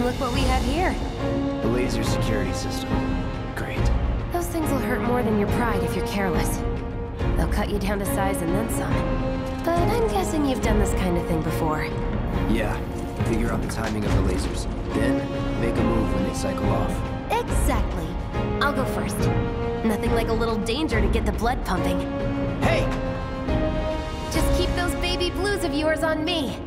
Look what we have here. The laser security system. Great. Those things will hurt more than your pride if you're careless. They'll cut you down to size and then some. But I'm guessing you've done this kind of thing before. Yeah. Figure out the timing of the lasers. Then, make a move when they cycle off. Exactly. I'll go first. Nothing like a little danger to get the blood pumping. Hey! Just keep those baby blues of yours on me.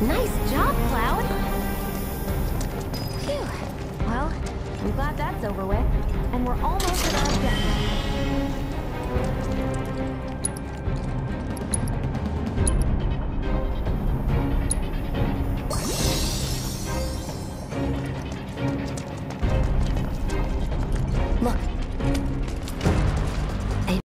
Nice job, Cloud! Phew. Well, I'm glad that's over with. And we're almost at our objective.